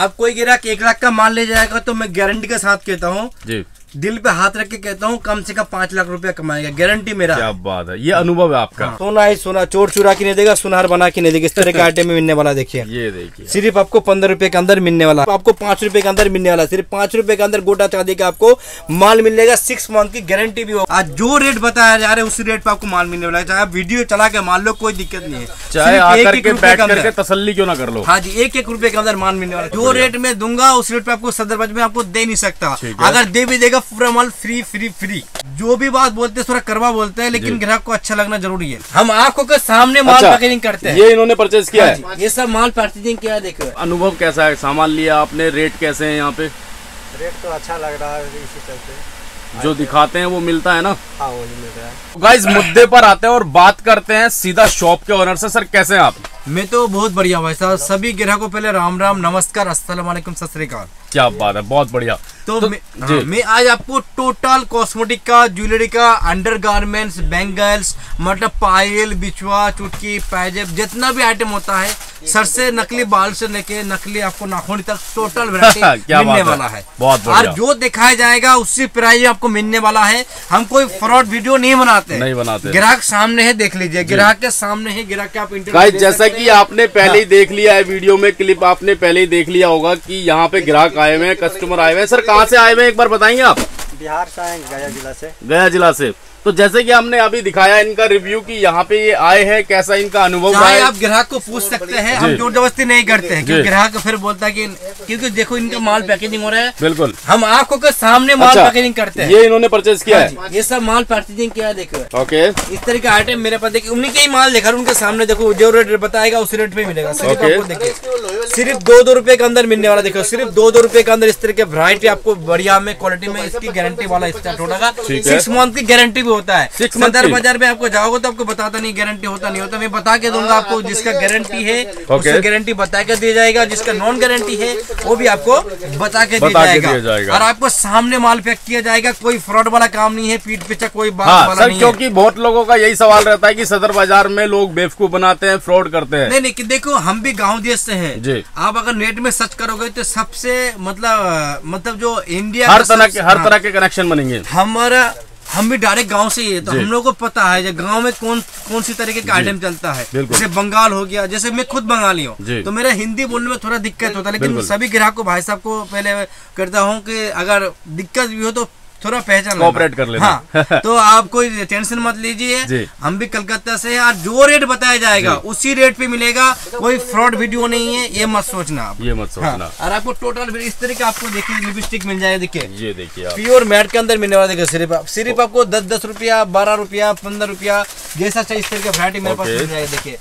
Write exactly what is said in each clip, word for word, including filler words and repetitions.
आप कोई ग्राहक एक लाख का माल ले जाएगा तो मैं गारंटी के साथ कहता हूँ, दिल पे हाथ रख के कहता हूँ, कम से कम पांच लाख रुपया कमाएगा, गारंटी मेरा। क्या बात है, ये अनुभव है आपका। हाँ। सोना ही सोना, चोर चुरा के नहीं देगा, सुनार बना के नहीं देगा। इस तरह के आटे में मिलने वाला देखिए, ये देखिए, सिर्फ आपको पंद्रह रुपए के अंदर मिलने वाला, आपको पांच रुपए के अंदर मिलने वाला, सिर्फ पांच रुपए के अंदर गोटा चांदी का आपको माल मिलेगा। सिक्स मंथ की गारंटी भी हो। आज जो रेट बताया जा रहा है उसी रेट पे आपको माल मिलने वाला है। चाहे वीडियो चला के मान लो, कोई दिक्कत नहीं है, चाहे तसल्ली क्यों ना कर लो। हाँ जी, एक एक रुपए के अंदर माल मिलने वाला। जो रेट में दूंगा उस रेट पे आपको सदर बाजार में आपको दे नहीं सकता। अगर दे भी देगा पूरा माल फ्री फ्री फ्री। जो भी बात बोलते हैं थोड़ा करवा बोलते हैं, लेकिन ग्राहक को अच्छा लगना जरूरी है। हम आपको के सामने माल पैकेजिंग करते हैं। ये इन्होंने परचेज किया है, ये सब माल पैकेजिंग किया है। देखो अनुभव कैसा है, सामान लिया आपने, रेट कैसे है यहाँ पे? रेट तो अच्छा लग रहा है, इसी चलते जो दिखाते हैं वो मिलता है ना। हाँ, वो मिलता है। गाइस, मुद्दे पर आते हैं और बात करते हैं सीधा शॉप के ओनर से। सर कैसे हैं आप? मैं तो बहुत बढ़िया भाई साहब। सभी ग्राहकों पहले राम राम, नमस्कार, अस्सलाम वालेकुम, सत श्री अकाल। क्या बात है, बहुत बढ़िया। तो, तो मैं, हाँ, मैं आज आपको टोटल कॉस्मेटिक का, ज्वेलरी का, अंडर गारमेंट्स, बैंगल्स, मतलब पायल, बिछवा, चुटकी, पायजेब, जितना भी आइटम होता है, सर से नकली बाल से लेके नकली आपको नाखून तक टोटल वैरायटी मिलने वाला है। बहुत बढ़िया। और जो दिखाया जाएगा उसी प्राइस आपको मिलने वाला है। हम कोई फ्रॉड वीडियो नहीं बनाते, नहीं बनाते। ग्राहक सामने है, देख लीजिए, ग्राहक के सामने है, ग्राहक के आप इंटरव्यू। जैसा कि आपने पहले ही देख लिया है वीडियो में, क्लिप आपने पहले ही देख लिया होगा कि यहाँ पे ग्राहक आए हुए हैं, कस्टमर आए हुए हैं। सर कहाँ से आए हुए हैं एक बार बताएंगे आप? बिहार से आए, गया जिला से। गया जिला से। तो जैसे कि हमने अभी दिखाया इनका रिव्यू कि यहाँ पे ये आए हैं, कैसा इनका अनुभव है। आप ग्राहक को पूछ सकते हैं, हम जोर जबरदस्ती नहीं करते हैं, क्योंकि ग्राहक फिर बोलता है कि, क्योंकि देखो इनका माल पैकेजिंग हो रहा है। बिल्कुल, हम आपको के सामने माल अच्छा, पैकेजिंग करते हैं। ये इन्होंने परचेज किया है, ये सब माल पैकेजिंग किया है। देखो ओके, इस तरह के आइटम मेरे पास देखिए, उन्हीं के ही माल देखा उनके सामने। देखो जो रेट बताएगा उस रेट पे मिलेगा। सिर्फ दो दो रुपए के अंदर मिलने वाला। देखो सिर्फ दो दो रुपए के अंदर इस तरह के वैरायटी आपको बढ़िया में, क्वालिटी में, इसकी गारंटी वाला स्टार्ट होगा। सिक्स मंथ की गारंटी होता है। सदर बाजार में आपको जाओगे तो आपको बताता नहीं गारंटी होता नहीं होता, मैं बता के दूंगा आपको। जिसका गारंटी है उसकी गारंटी बता के दिया जाएगा, जिसका नॉन गारंटी है वो भी आपको बता के दिया जाएगा, और आपको सामने माल पैक किया जाएगा। कोई फ्रॉड वाला काम नहीं है, पीठ पीछा कोई बात हाँ, वाला सर, नहीं। क्योंकि बहुत लोगों का यही सवाल रहता है कि सदर बाजार में लोग बेवकूफ बनाते हैं, फ्रॉड करते हैं। नहीं नहीं, देखो हम भी गाँव देश से है। आप अगर नेट में सर्च करोगे तो सबसे मतलब मतलब जो इंडिया हर तरह के हर तरह के कनेक्शन बनेंगे। हमारा हम भी डायरेक्ट गांव से ही है, तो हम लोगों को पता है गांव में कौन कौन सी तरीके का आइटम चलता है। जैसे बंगाल हो गया, जैसे मैं खुद बंगाली हूँ तो मेरा हिंदी बोलने में थोड़ा दिक्कत होता है, लेकिन सभी ग्राहक को भाई साहब को पहले करता हूँ कि अगर दिक्कत भी हो तो थोड़ा पहचान कोऑपरेट कर लेना। हाँ, तो आप कोई टेंशन मत लीजिए, हम भी कलकत्ता से हैं, और जो रेट बताया जाएगा उसी रेट पे मिलेगा। कोई फ्रॉड वीडियो नहीं है, ये मत सोचना आप, ये मत सोचना। हाँ, और आपको टोटल इस तरह का आपको देखिए लिपस्टिक मिल जाएगा। देखिए ये देखिए प्योर मैट के अंदर मिलने वाला। देखिए सिर्फ आप सिर्फ आपको दस दस रुपया, बारह रुपया, पंद्रह रुपया, जैसा चाहिए इस तरह का वैरायटी मेरे पास मिल जाएगा। देखिए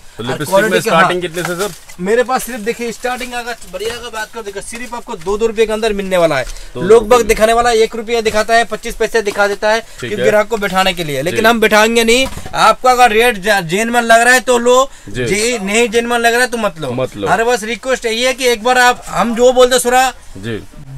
मेरे पास सिर्फ देखिए स्टार्टिंग अगर बढ़िया का बात कर, देखिए सिर्फ आपको दो दो रुपये के अंदर मिलने वाला है। लोग बाग दिखाने वाला एक रुपया दिखाता है, पच्चीस पैसे दिखा देता है कि ग्राहक को बैठाने के लिए, लेकिन हम बैठाएंगे नहीं आपको। अगर रेट जेन्युइन लग रहा है तो लो, जे नहीं जेन्युइन लग रहा है तो मत लो, मत लो। हर बस रिक्वेस्ट यही है कि एक बार आप, हम जो बोलते सुरा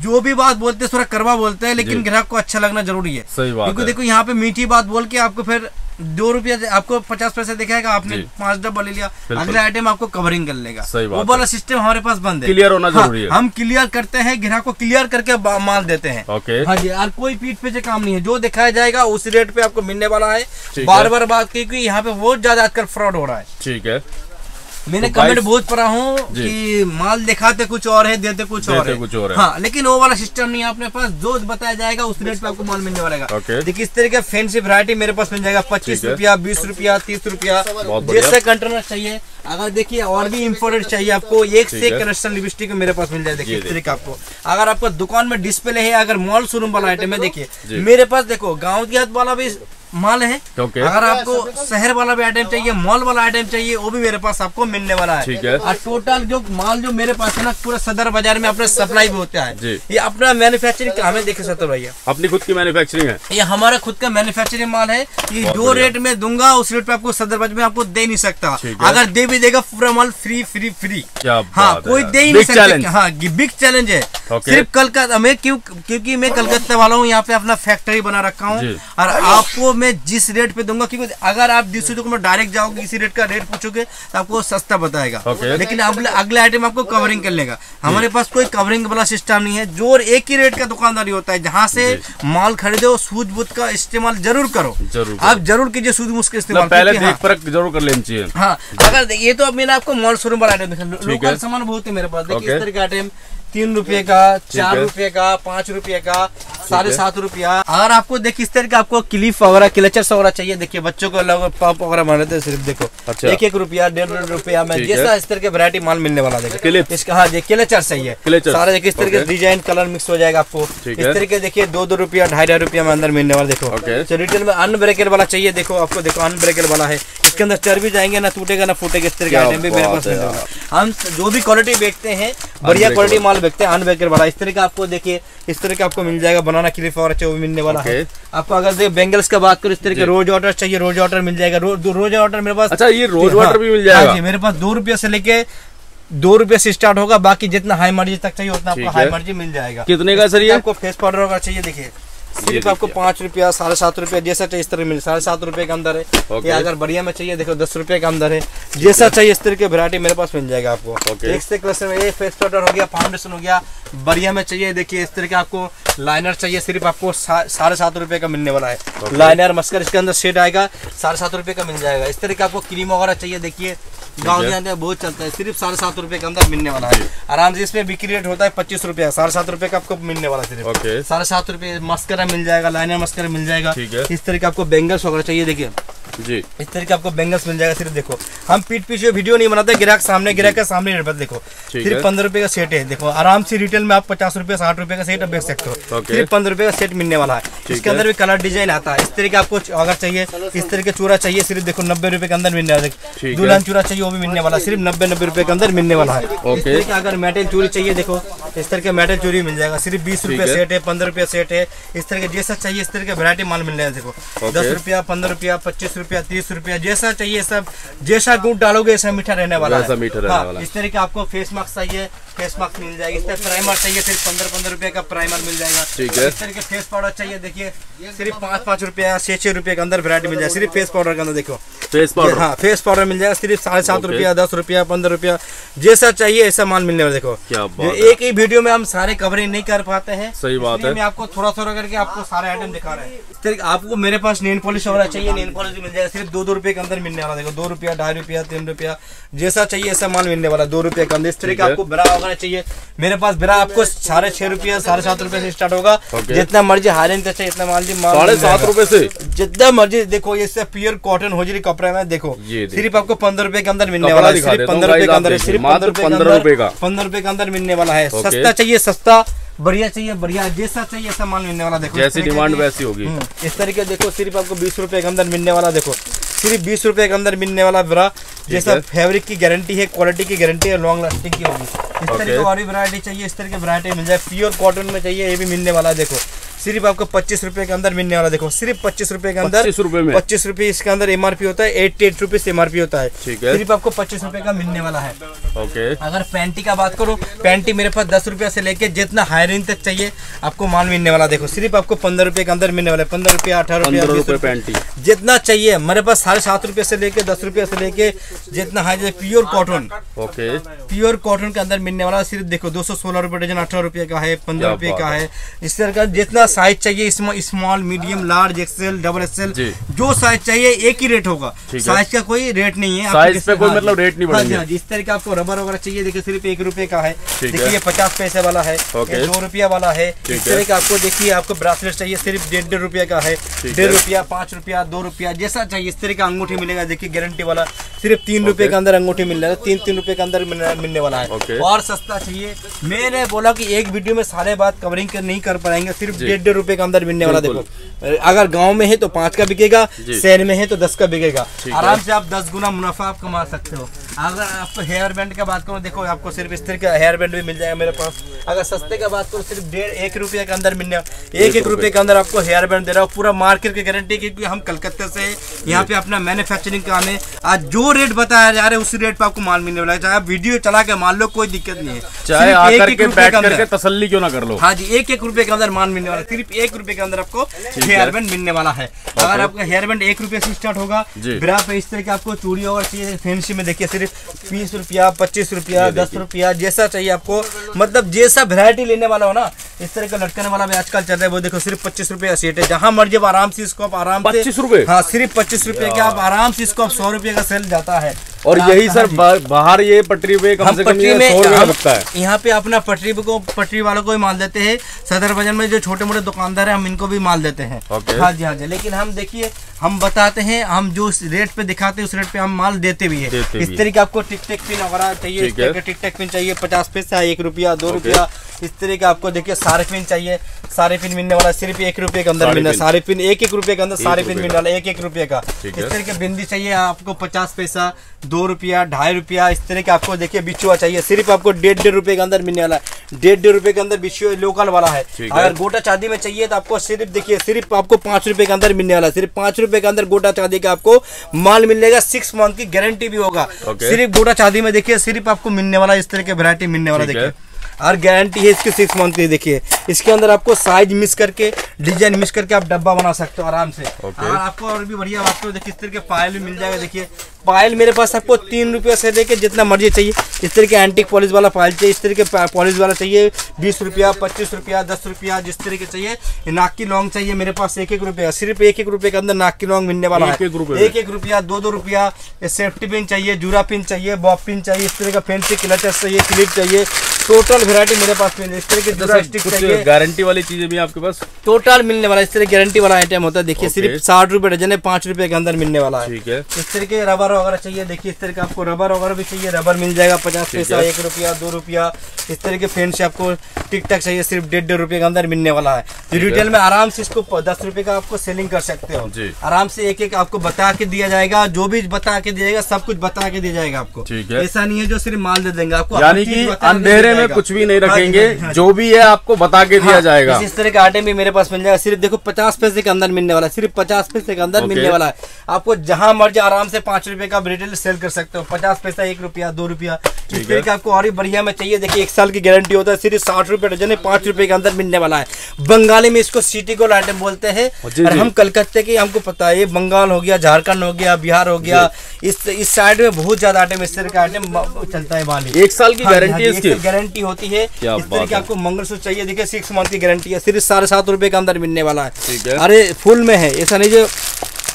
जो भी बात बोलते थोड़ा करवा बोलते हैं, लेकिन ग्राहक को अच्छा लगना जरूरी है। क्योंकि देखो यहाँ पे मीठी बात बोल के आपको फिर दो रुपया आपको पचास पैसे दिखाएगा, आपने पांच डब्बा ले लिया, अगला आइटम आपको कवरिंग कर लेगा। वो वाला सिस्टम हमारे पास बंद है, क्लियर होना जरूरी है। हम क्लियर करते हैं, ग्राहक को क्लियर करके माल देते हैं। हाँ जी, और कोई पीठ पे काम नहीं है, जो दिखाया जाएगा उस रेट पे आपको मिलने वाला है। बार बार बात की, यहाँ पे बहुत ज्यादा आजकल फ्रॉड हो रहा है। ठीक है, मैंने तो कमेंट बहुत पढ़ा हूँ कि माल दिखाते कुछ और है, देते कुछ देते और है, कुछ और है। हाँ, लेकिन वो वाला सिस्टम नहीं है अपने पास। जो बताया जाएगा उस रेट पे आपको माल मिलने वाला है। देखिए इस तरह का फैंसी वैरायटी मेरे पास मिल जाएगा, पच्चीस रुपया, बीस रुपया, तीस रुपया, जैसा कंटेनर चाहिए। अगर देखिए और भी इम्पोर्टेड चाहिए आपको, एक से एक कलेक्शन लिपस्टिक मेरे पास मिल जाए। देखिए इस तरह का आपको, अगर आपका दुकान में डिस्प्ले है, अगर मॉल शोरूम वाला आइटम है, देखिए मेरे पास देखो गाँव देहात वाला भी माल है। okay. अगर आपको शहर वाला भी आइटम चाहिए, मॉल वाला आइटम चाहिए, वो भी मेरे पास आपको मिलने वाला है। ठीक है, और टोटल जो माल जो मेरे पास है ना, पूरा सदर बाजार में अपना सप्लाई भी होता है। ये अपना मैन्युफैक्चरिंग हमें देखे सकते भैया, अपनी खुद की मैन्युफैक्चरिंग है, ये हमारा खुद का मैन्युफैक्चरिंग माल है। ये जो रेट में दूंगा उस रेट पे आपको सदर बाजार में आपको दे नहीं सकता। अगर दे भी देगा पूरा माल फ्री फ्री फ्री। हाँ, कोई दे ही नहीं सकता। हाँ, बिग चैलेंज है। सिर्फ कलकत्ता में, क्यों क्योंकि मैं कलकत्ता वाला हूँ, यहाँ पे अपना फैक्ट्री बना रखा हूँ और आपको मैं जिस रेट पे दूंगा, क्योंकि अगर आप दूसरे दुकान में डायरेक्ट जाओगे इसी रेट का रेट पूछोगे तो आपको सस्ता बताएगा, लेकिन अगला आइटम आपको कवरिंग कर लेगा। हमारे पास कोई कवरिंग वाला सिस्टम नहीं है, जो एक ही रेट का दुकानदारी होता है, जहाँ से माल खरीदो सूझबूझ का इस्तेमाल जरूर करो, आप जरूर कीजिए सूझबूझ का इस्तेमाल, पहले देख परख जरूर कर लेनी चाहिए। हाँ, अगर ये तो अब मैंने आपको मॉल शोरूम वाला आइटम दिखा, लोकल सामान बहुत है मेरे पास, देखिए इस तरह के आइटम तीन रुपये का, चार रुपये का, पाँच रुपये का, साढ़े सात रुपया। अगर आपको देखिए इस तरह का आपको क्लिप वगैरह क्लचर्स वगैरह चाहिए, देखिए बच्चों को लोग पॉप वगैरह बना देते हैं, सिर्फ देखो अच्छा। एक एक रुपया डेढ़ डेढ़ रुपया में जैसा इस तरह के वैरायटी माल मिलने वाला, देखिए इसका हाँ क्लचर्स चाहिए सारा, देखिए इस तरह के डिजाइन कलर मिक्स हो जाएगा आपको इस तरह के, देखिए दो दो रुपया ढाई ढाई रुपया में अंदर मिलने वाला, देखो रिटेल में अनब्रेकेबल वाला चाहिए, देखो आपको देखो अनब्रेकेबल वाला है, इसके अंदर चर्बी जाएंगे ना टूटेगा ना फूटेगा, इस तरह के आइटम भी मेरे पास। हम जो भी क्वालिटी बेचते हैं बढ़िया क्वालिटी माल बेचते हैं, अनब्रेकेबल वाला इस तरह का आपको देखिए इस तरह का आपको मिल जाएगा, बनाना क्लिप और अच्छा वो मिलने वाला okay. है आपको। अगर देखिए बेंगल्स का बात करो, इस तरह के रोज वाटर चाहिए रोज वाटर मिल जाएगा, रो, रोज वाटर मेरे पास अच्छा, ये रोज वाटर हाँ, भी मिल जाएगा हाँ, मेरे पास दो रुपये से लेके दो रुपये से स्टार्ट होगा, बाकी जितना हाई मार्जिन तक चाहिए उतना आपको हाई मार्जिन मिल जाएगा। कितने का सर आपको फेस पाउडर वगैरह चाहिए, देखिए सिर्फ आपको पाँच रुपया साढ़े सात रुपया जैसा चाहिए इस तरह मिले, साढ़े सात रुपये का अंदर है okay. या अगर बढ़िया में चाहिए देखो दस रुपये का अंदर है, जैसा चाहिए इस तरह की वैरायटी मेरे पास मिल जाएगा आपको okay. एक से क्लस्टर में ये फेस पाउडर हो गया, फाउंडेशन हो गया, बढ़िया में चाहिए देखिए इस तरह का आपको लाइनर चाहिए, सिर्फ आपको साढ़े सात रुपये का मिलने वाला है okay. लाइनर मस्कर इसके अंदर सेट आएगा, साढ़े सात रुपये का मिल जाएगा। इस तरह का आपको क्रीम वगैरह चाहिए, देखिए गाँव के अंदर बहुत चलता है, सिर्फ साढ़े सात रुपये के अंदर मिलने वाला है, आराम से। इसमें बिक्री रेट होता है पच्चीस रुपये, साढ़े सात रुपये का आपको मिलने वाला है, सिर्फ साढ़े सात रुपये मस्कर मिल जाएगा, लाइनर मस्कर मिल जाएगा। इस तरह का आपको बेंगल्स वगैरह चाहिए, देखिए जी इस तरह का आपको बेंगल्स मिल जाएगा। सिर्फ देखो हम पीठ पीछे वीडियो नहीं बनाते, ग्राहक सामने ग्राहक के सामने रेट पर देखो, सिर्फ पंद्रह रुपए का सेट है, देखो आराम से रिटेल में आप पचास रुपए साठ रुपए का सेट बेच सकते हो, सिर्फ पंद्रह रुपए का सेट मिलने वाला है। इसके अंदर भी कलर डिजाइन आता है, इस तरह का आपको अगर चाहिए इस तरह का चूरा चाहिए, सिर्फ देखो नब्बे रुपए के अंदर मिलने वाला, दुल्हन चूरा चाहिए वो भी मिलने वाला, सिर्फ नब्बे नब्बे रुपए के अंदर मिलने वाला है। अगर मेटल चूरी चाहिए देखो इस तरह के मेटल चूरी मिल जाएगा, सिर्फ बीस रुपए सेट है, पंद्रह रुपया सेट है, इस तरह के जैसा चाहिए इस तरह के वैरायटी माल मिलने वाला, देखो दस रुपया पंद्रह रुपया पच्चीस रुपया तीस रुपया जैसा चाहिए, सब जैसा गुड़ डालोगे ऐसा मीठा रहने वाला है। हाँ, इस तरह के आपको फेस मास्क चाहिए फेस मास्क मिल जाएगा, इस तरह प्राइमर चाहिए सिर्फ पंद्रह पंद्रह रुपए का प्राइमर मिल जाएगा। इस तरह के फेस पाउडर चाहिए देखिए सिर्फ पाँच पाँच रुपया छह छह रुपये के अंदर वैरायटी मिल जाएगा, सिर्फ फेस पाउडर के अंदर देखो फेस पाउडर हाँ फेस पाउडर मिल जाएगा, सिर्फ साढ़े सात रुपया दस रुपया पंद्रह रुपया जैसा चाहिए ऐसा माल मिलने वाला। देखो एक ही वीडियो में हम सारे कवरिंग नहीं कर पाते हैं, सही बात है, मैं आपको थोड़ा थोड़ा करके आपको सारे आइटम दिखा रहे हैं। इस तरह आपको मेरे पास नेल पॉलिश वगैरह चाहिए, नेल पॉलिश मिल जाएगा सिर्फ दो दो रुपये के अंदर मिलने वाला, देखो दो रुपया ढाई रुपया तीन रुपया जैसा चाहिए ऐसा माल मिलने वाला दो रुपये के अंदर। इस तरह का आपको बड़ा वगैरह चाहिए मेरे पास, बिरा आपको साढ़े छह रुपया साढ़े सात रुपये से स्टार्ट होगा, जितना मर्जी हारे चाहिए इतना मर्जी साढ़े सात रुपये से जितना मर्जी। देखो ये सब प्योर कॉटन होजरी कपड़ा में, देखो सिर्फ आपको पंद्रह रुपए के अंदर मिलने वाला है, सिर्फ पंद्रह रुपए के अंदर सिर्फ पंद्रह रुपए का पंद्रह रुपए के अंदर मिलने वाला है। सस्ता चाहिए सस्ता, बढ़िया चाहिए बढ़िया, जैसा चाहिए ऐसा माल मिलने वाला, देखो जैसी डिमांड वैसी होगी। इस तरीके देखो सिर्फ आपको बीस रुपए के अंदर मिलने वाला, देखो सिर्फ बीस रुपए के अंदर मिलने वाला ब्रा, जैसा फैब्रिक की गारंटी है, क्वालिटी की गारंटी है, लॉन्ग लास्टिंग की होगी। इस तरह की और भी वैरायटी चाहिए, इस तरह की वैरायटी मिल जाए, प्योर कॉटन में चाहिए ये भी मिलने वाला है, देखो सिर्फ आपको पच्चीस रुपए के अंदर मिलने वाला, देखो सिर्फ पच्चीस रुपए के अंदर पच्चीस रुपए इसके अंदर एमआरपी होता है, एट्टी एट रुपीज एमआरपी होता है, सिर्फ आपको पच्चीस रुपए का मिलने वाला है। ओके अगर पैंटी का बात करो, पैंटी मेरे पास दस रुपया से लेके जितना हाई रेंज तक चाहिए आपको माल मिलने वाला, देखो सिर्फ आपको पंद्रह रुपए के अंदर मिलने वाला है, पंद्रह रुपया अठारह रुपया पैंटी जितना चाहिए मेरे पास साढ़े सात रुपये से लेके दस रुपये से लेके जितना high pure cotton, okay pure cotton के अंदर मिलने वाला सिर्फ देखो दो सौ सोलह रुपये डजन, अठारह रुपये का है, पंद्रह रुपये का है। इस तरह का जितना साइज चाहिए, इसमें small medium large XL double XL जो साइज चाहिए एक ही रेट होगा, साइज का कोई रेट नहीं है, साइज पे कोई मतलब रेट नहीं बढ़ेगा। इस तरह का आपको रबर वगैरह चाहिए, देखिए सिर्फ एक रुपए का है, देखिए पचास पैसे वाला है, दो रुपया वाला है। इस तरह का आपको देखिए आपको ब्रासलेट चाहिए सिर्फ डेढ़ डेढ़ रुपया का है, डेढ़ रुपया पाँच रुपया दो रुपया जैसा चाहिए। इस तरह का अंगूठी मिलेगा, देखिए गारंटी वाला सिर्फ तीन रुपए के अंदर अंगूठी मिल रहा है, तीन तीन रुपए के अंदर मिलने वाला है। और सस्ता चाहिए, मैंने बोला की एक वीडियो में सारे बात कवरिंग नहीं कर पाएंगे, सिर्फ डेढ़ डेढ़ रुपए के अंदर मिलने वाला। देखो अगर गांव में है तो पाँच का बिकेगा, शहर में है तो दस का बिकेगा, आराम से आप दस गुना मुनाफा आप कमा सकते हो। अगर आपको हेयर बैंड का बात करो, देखो आपको सिर्फ इस तरह का हेयर बैंड भी मिल जाएगा मेरे पास, अगर सस्ते का बात करो सिर्फ डेढ़ एक रुपये के अंदर मिलने एक एक रुपये के अंदर आपको हेयर बैंड दे रहा हूँ पूरा मार्केट की गारंटी, क्योंकि हम कलकत्ते से यहाँ पे अपना मैन्युफैक्चरिंग काम है। आज जो रेट बताया जा रहा है उसी रेट पर आपको माल मिलने वाला है, चाहे आप वीडियो चला के मान लो कोई दिक्कत नहीं है, चाहे आकर के बैठ करके तसल्ली क्यों ना कर लो। हाँ जी, एक एक रुपये के अंदर माल मिलने वाला है, सिर्फ एक रुपये के अंदर आपको हेयर बैंड मिलने वाला है। अगर आपका हेयर बैंड एक रुपये से स्टार्ट होगा, ब्रा पे इस तरह की आपको चूड़ी और फैंसी में देखिए सिर्फ बीस रुपया पच्चीस रुपया दस रुपया जैसा चाहिए आपको, मतलब जैसा वैरायटी लेने वाला हो ना इस तरह का लटकने वाला भी आजकल चल रहा है वो देखो सिर्फ पच्चीस रुपया सेट है, जहाँ मर्जी आप आराम से इसको आप आराम पच्चीस रुपये हाँ सिर्फ पच्चीस रुपये के आप आराम से इसको आप सौ रुपये का सेल जाता है। और यही सर बाहर ये पटरी पे कम से कम लगता है, यहाँ पे अपना पटरी को पटरी वालों को भी माल देते हैं, सदर बाजार में जो छोटे मोटे दुकानदार हैं हम इनको भी माल देते हैं। हाँ जी हाँ जी, लेकिन हम देखिए हम बताते हैं, हम जो रेट पे दिखाते हैं उस रेट पे हम माल देते भी है। इस तरीके आपको टिक टेक पिन वगैरह चाहिए, टिक टेक पिन चाहिए पचास पैसा एक रुपया दो रुपया, इस तरीके आपको देखिए सारे पिन चाहिए, सारे पिन मिलने वाला सिर्फ एक रुपये के अंदर मिलना, सारे पिन एक एक रुपये के अंदर सारे पिन मिलने वाला एक एक रुपये का। इस तरीके बिंदी चाहिए आपको पचास पैसा दो रुपया ढाई रुपया, इस तरह के आपको देखिए बिछुआ चाहिए सिर्फ आपको डेढ़ डेढ़ रुपए के अंदर मिलने वाला है, डेढ़ डेढ़ रुपए के अंदर बिछुआ लोकल वाला है। अगर गोटा चांदी में चाहिए तो आपको सिर्फ देखिए सिर्फ आपको पाँच रुपए के अंदर मिलने वाला है, सिर्फ पाँच रुपए के अंदर गोटा चांदी का आपको माल मिलेगा, सिक्स मंथ की गारंटी भी होगा। सिर्फ गोटा चांदी में देखिए सिर्फ आपको मिलने वाला इस तरह के वैरायटी मिलने वाला देखिए, और गारंटी है इसके सिक्स मंथ की। देखिए इसके अंदर आपको साइज मिस करके डिजाइन मिस करके आप डब्बा बना सकते हो आराम से। okay. और आपको और भी बढ़िया बात करो देखिए इस तरह के पायल भी मिल जाएगा, देखिए पायल मेरे पास आपको तीन रुपये से लेके जितना मर्जी चाहिए, इस तरह के एंटीक पॉलिश वाला पायल चाहिए, इस तरह के पॉलिश वाला चाहिए बीस रुपया पच्चीस रुपया दस रुपया जिस तरह के चाहिए। नाक की लौंग चाहिए मेरे पास एक एक रुपया, सिर्फ एक एक रुपये के अंदर नाक की लौंग मिलने वाला है, एक एक रुपया दो दो रुपया। सेफ्टी पिन चाहिए, जूरा पिन चाहिए, बॉब पिन चाहिए, इस तरह का फैंसी क्लचर्स चाहिए, क्लिप चाहिए, टोटल वैरायटी मेरे पास मिल इस तरह के जूरास्टिक चाहिए। गारंटी वाली चीजें भी आपके पास टोटल मिलने वाला, इस तरह गारंटी वाला आइटम होता है। देखिए सिर्फ साठ रुपए डजन है, पाँच रुपए के अंदर मिलने वाला है। ठीक है, इस तरह के रबर वगैरह चाहिए, देखिए इस तरह का आपको रबर वगैरह भी चाहिए, रबर मिल जाएगा पचास पैसा एक रुपया दो रुपया। इस तरह के फैंस आपको टिक टक चाहिए, सिर्फ डेढ़ डेढ़ रुपये के अंदर मिलने वाला है। रिटेल में आराम से इसको दस रुपये का आपको सेलिंग कर सकते हो आराम से, एक एक आपको बता के दिया जाएगा, जो भी बता के दिया जाएगा सब कुछ बता के दिया जाएगा आपको। ऐसा नहीं है जो सिर्फ माल दे देंगे आपको, यानी कि अंधेरे में कुछ भी नहीं रखेंगे, जो भी है आपको बता के दिया जाएगा। इस तरह का आइटम भी मेरे पास मिल जाएगा, सिर्फ देखो पचास पैसे के अंदर मिलने वाला, सिर्फ पचास पैसे के अंदर मिलने वाला है। आपको जहाँ मर्जी आराम से पाँच रुपये का रिटेल सेल कर सकते हो, पचास पैसा एक रुपया दो रुपया। इस तरह का आपको और भी बढ़िया में चाहिए, देखिए एक साल की गारंटी होता है, सिर्फ साठ रुपये डजन है, पाँच रुपये के अंदर मिलने वाला है। बंगाली में इसको सिटी गोल्ड आइटम बोलते हैं, और हम कलकत्ते के हमको पता है, ये बंगाल हो गया, झारखंड हो गया, बिहार हो गया, इस इस साइड में बहुत ज्यादा आइटम इस तरह का आइटम चलता है। माली एक साल की गारंटी गारंटी होती है। इस तरह की आपको मंगलसूत्र चाहिए, देखिए सिक्स मंथ की गारंटी है, सिर्फ साढ़े सात रुपये के अंदर मिलने वाला है। अरे फुल में है, ऐसा नहीं जो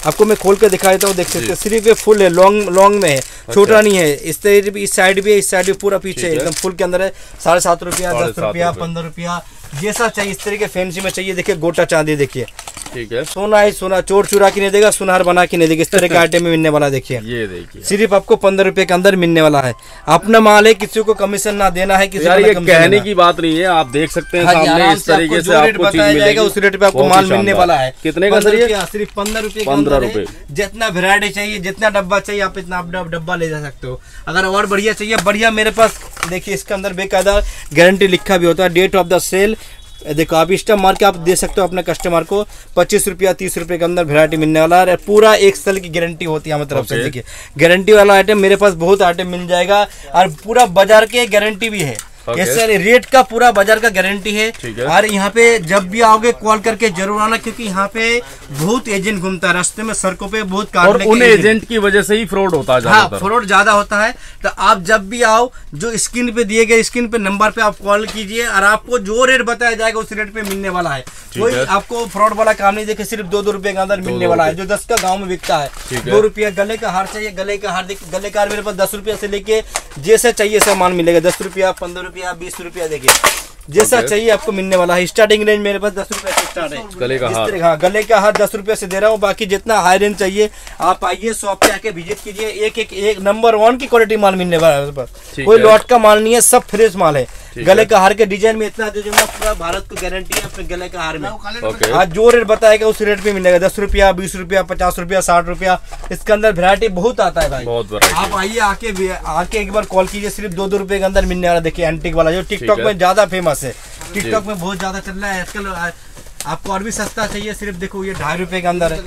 आपको मैं खोल कर दिखा देता हूँ, देख सकते हैं सिर्फ ये फुल है, लॉन्ग लॉन्ग में है, छोटा अच्छा। नहीं है। इस तरह भी इस साइड भी है, इस साइड भी पूरा पीछे एकदम फुल के अंदर है, साढ़े सात रुपया दस रुपया पंद्रह रुपया जैसा चाहिए। इस तरह के फैंसी में चाहिए, देखिए गोटा चांदी, देखिए ठीक है, सोना ही सोना, चोर चुरा के नहीं देगा, सुनार बना के नहीं देगा, इस तरह के आइटम में मिलने वाला। देखिए ये देखिए सिर्फ आपको पंद्रह रुपए के अंदर मिलने वाला है, अपना माल है, किसी को कमीशन ना देना है, किसी को कमीशन कहने की बात नहीं है। आप देख सकते हैं सामने इस तरीके से आपको बताया जाएगा, उस रेट पे आपको माल मिलने वाला है। कितने का सिर्फ पंद्रह रुपए पंद्रह रुपए जितना वैरायटी चाहिए, जितना डब्बा चाहिए, आप इतना डब्बा ले जा सकते हो। अगर और बढ़िया चाहिए, बढ़िया मेरे पास देखिए इसके अंदर बेकायदा गारंटी लिखा भी होता है, डेट ऑफ द सेल देखो आप एक्स्ट्रा मार के आप दे सकते हो अपने कस्टमर को, पच्चीस रुपया तीस रुपये के अंदर वैरायटी मिलने वाला है। पूरा एक साल की गारंटी होती है हमारी तरफ से। देखिए गारंटी वाला आइटम मेरे पास बहुत आइटम मिल जाएगा, और पूरा बाजार के गारंटी भी है। Okay. यस सर, रेट का पूरा बाजार का गारंटी है, है। और यहाँ पे जब भी आओगे कॉल करके जरूर आना, क्योंकि यहाँ पे बहुत एजेंट घूमता है रास्ते में, सड़कों पे बहुत कार और उन एजेंट की वजह से ही फ्रॉड होता है। हाँ, फ्रॉड ज्यादा होता है। तो आप जब भी आओ, जो स्क्रीन पे दिए गए स्क्रीन पे नंबर पे आप कॉल कीजिए, और आपको जो रेट बताया जाएगा उस रेट पे मिलने वाला है। कोई आपको फ्रॉड वाला काम नहीं देखे, सिर्फ दो दो रुपए के अंदर मिलने वाला है, जो दस का गाँव में बिकता है। दो रुपया गले का हार चाहिए, गले का हार गले का हार मेरे पास दस रुपया से लेके जैसे चाहिए सामान मिलेगा, दस रुपया पंद्रह रुपया बीस रुपया, देखिए जैसा okay. चाहिए आपको मिलने वाला है। स्टार्टिंग रेंज मेरे पास दस रुपए से स्टार्ट है, गले का हार हाँ, गले का हार दस रुपए से दे रहा हूँ। बाकी जितना हाई रेंज चाहिए आप आइए, शॉप पे आके विजिट कीजिए। एक एक एक नंबर वन की क्वालिटी माल मिलने वाला है, कोई लॉट का माल नहीं है, सब फ्रेश माल है। गले का हार के डिजाइन में इतना दे दूंगा, पूरा भारत को गारंटी है अपने गले का हार में। आज जो रेट बताएगा उस रेट पे मिलेगा, दस रुपया बीस रुपया पचास रुपया साठ रुपया, इसके अंदर वैरायटी बहुत आता है भाई। आप आइए, आके आके एक बार कॉल कीजिए, सिर्फ दो दो रुपए के अंदर मिलने वाला। देखिए एंटीक वाला जो टिकटॉक में ज्यादा फेमस फेमस है, टिकटॉक में बहुत ज्यादा चल रहा है आजकल। आपको और भी सस्ता चाहिए, सिर्फ देखो ये ढाई रुपए के अंदर है,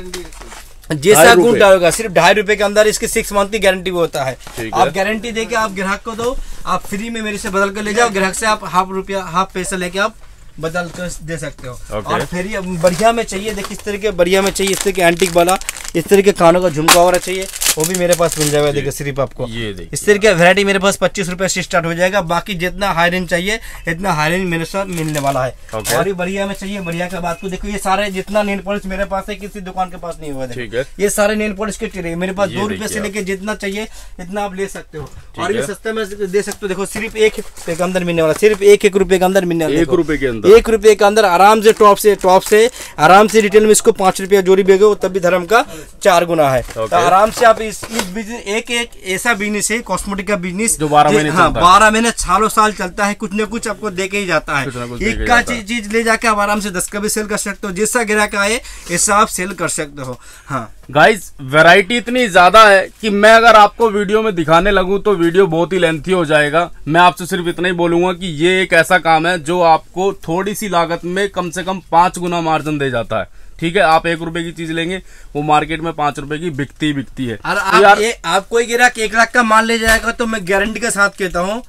जैसा गुड़ डालोगा सिर्फ ढाई रुपए के अंदर। इसकी सिक्स मंथ की गारंटी होता है, आप गारंटी दे के आप ग्राहक को दो, आप फ्री में मेरे से बदल कर ले जाओ, ग्राहक से आप हाफ रुपया हाफ पैसा लेके आप बदल कर दे सकते हो। okay. और फिर बढ़िया में चाहिए, देखिए इस तरह के बढ़िया में चाहिए, इस तरह के एंटीक वाला, इस तरह के कानों का झुमका वाला चाहिए, वो भी मेरे पास मिल जाएगा। देखिए सिर्फ आपको ये इस तरह की वैरायटी मेरे पास पच्चीस रुपए से स्टार्ट हो जाएगा। बाकी जितना हाई रेंज चाहिए इतना हाई रेंज मेरे साथ मिलने वाला है। okay. और ये बढ़िया में चाहिए, बढ़िया का बात को देखो, ये सारे जितना नेल पॉलिश मेरे पास है किसी दुकान के पास नहीं हुआ है, ये सारे नेल पॉलिश के ट्रे मेरे पास दो रुपए से लेके जितना चाहिए इतना आप ले सकते हो, और ये सस्ते में दे सकते हो। देखो सिर्फ एक रुपए के अंदर मिलने वाला, सिर्फ एक एक रुपए के अंदर मिलने वाला, एक रुपए के अंदर, एक रुपए के अंदर आराम से टॉप से टॉप से आराम से रिटेल में इसको पांच रुपया जोड़ी बेचो तब भी धर्म का चार गुना है। okay. आराम से आप इस, इस बिजनेस एक एक ऐसा बिजनेस है कॉस्मेटिक का बिजनेस जो बारह महीने हाँ, बारह महीने सालों साल चलता है, कुछ न कुछ आपको देके ही जाता है। एक का चीज ले जाके आप आराम से दस का भी सेल कर सकते हो, जैसा ग्राहक आए ऐसा आप सेल कर सकते हो। हाँ गाइज वैरायटी इतनी ज्यादा है कि मैं अगर आपको वीडियो में दिखाने लगूं तो वीडियो बहुत ही लेंथी हो जाएगा। मैं आपसे सिर्फ इतना ही बोलूंगा कि ये एक ऐसा काम है जो आपको थोड़ी सी लागत में कम से कम पांच गुना मार्जिन दे जाता है। ठीक है, आप एक रुपए की चीज लेंगे वो मार्केट में पांच रुपए की बिकती बिकती है। और आप, यार, ये, आप कोई ग्राहक एक लाख का माल ले जाएगा तो मैं गारंटी के साथ कहता हूँ,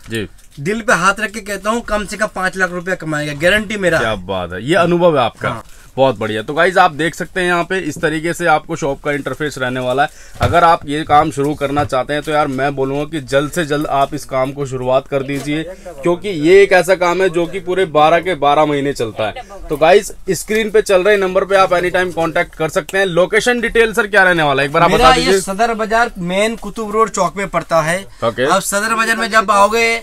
दिल पे हाथ रख के कहता हूँ कम से कम पांच लाख रुपया कमाएगा, गारंटी मेरा। क्या बात है, ये अनुभव है आपका। हाँ। बहुत बढ़िया। तो गाइज आप देख सकते हैं यहाँ पे इस तरीके से आपको शॉप का इंटरफेस रहने वाला है। अगर आप ये काम शुरू करना चाहते हैं तो यार मैं बोलूँगा कि जल्द से जल्द आप इस काम को शुरुआत कर दीजिए, क्योंकि ये एक ऐसा काम है जो कि पूरे बारह के बारह महीने चलता है। तो गाइज स्क्रीन पे चल रहे नंबर पे आप एनी टाइम कॉन्टेक्ट कर सकते हैं। लोकेशन डिटेल सर क्या रहने वाला है एक बार आप बता दीजिए। सदर बाजार मेन कुतुब रोड चौक में पड़ता है। आप सदर बाजार में जब आओगे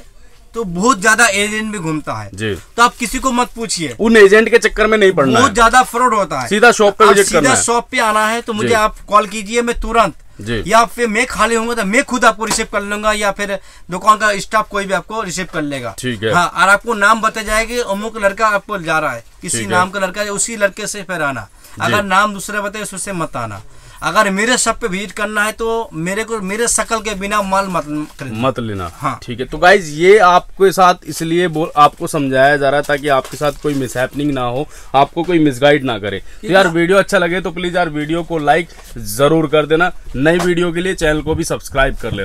तो बहुत ज्यादा एजेंट भी घूमता है जी। तो आप किसी को मत पूछिए, उन एजेंट के चक्कर में नहीं पड़ना, बहुत ज्यादा फ्रॉड होता है। सीधा शॉप पे विजिट करना है, सीधा शॉप पे आना है तो मुझे आप कॉल कीजिए, मैं तुरंत जी। या फिर मैं खाली होऊंगा तो मैं खुद आपको रिसीव कर लूंगा, या फिर दुकान का स्टाफ कोई भी आपको रिसीव कर लेगा। ठीक है। हाँ, और आपको नाम बता जाएगा अमुक लड़का आपको जा रहा है, किसी नाम का लड़का, उसी लड़के से फिर आना। अगर नाम दूसरा बताए उससे मत आना। अगर मेरे शॉप पे विजिट करना है तो मेरे को मेरे शकल के बिना माल मत मत लेना। हाँ ठीक है। तो गाइज ये आपके साथ इसलिए बोल आपको समझाया जा रहा था कि आपके साथ कोई मिसहैपनिंग ना हो, आपको कोई मिसगाइड ना करे। तो यार वीडियो अच्छा लगे तो प्लीज यार वीडियो को लाइक जरूर कर देना। नई वीडियो के लिए चैनल को भी सब्सक्राइब कर लेना।